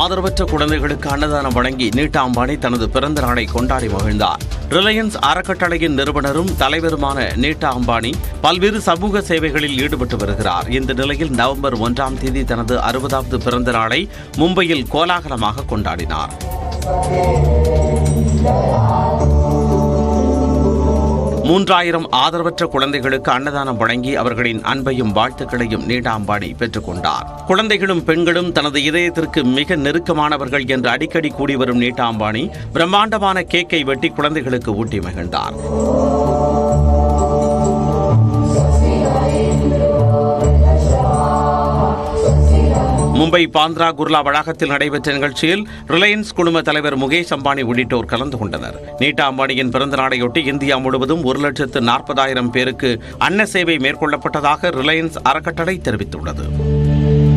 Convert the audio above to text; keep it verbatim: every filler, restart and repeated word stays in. ஆதரவற்ற குழந்தைகளுக்கு அன்னதானம் வழங்கி நீட்டா அம்பானி தனது பிறந்த நாளை கொண்டாடி மகிழ்ந்தார். ரிலையன்ஸ் அறக்கட்டளையின் நிறுவனரும் தலைவருமான நீட்டா அம்பானி பல்வேறு சமூக சேவைகளில் ஈடுபட்டு வருகிறார். இந்த நிலையில் நவம்பர் ஒன்றாம் தேதி தனது அறுபதாவது பிறந்த நாளை மும்பையில் கோலாகலமாக கொண்டாடினார். மூன்றாயிரம் ஆதரவற்ற குழந்தைகளுக்கு அன்னதானம் வழங்கி அவர்களின் அன்பையும் வாழ்த்துக்களையும் நீட்டா அம்பானி பெற்றுக்கொண்டார். குழந்தைகளும் பெண்களும் தனது இதயத்திற்கு மிக நெருக்கமானவர்கள் என்று அடிக்கடி கூடி வரும் நீட்டா அம்பானி பிரம்மாண்டமான கேக்கை வெட்டி குழந்தைகளுக்கு ஊட்டி மகிழ்ந்தார். மும்பை பாந்த்ரா குர்லா வளாகத்தில் நடைபெற்ற நிகழ்ச்சியில் ரிலையன்ஸ் குழும தலைவர் முகேஷ் அம்பானி உள்ளிட்டோர் கலந்து கொண்டனர். நீட்டா அம்பானியின் பிறந்த நாளையொட்டி இந்தியா முழுவதும் ஒரு லட்சத்து நாற்பதாயிரம் பேருக்கு அன்ன சேவை மேற்கொள்ளப்பட்டதாக ரிலையன்ஸ் அறக்கட்டளை தெரிவித்துள்ளது.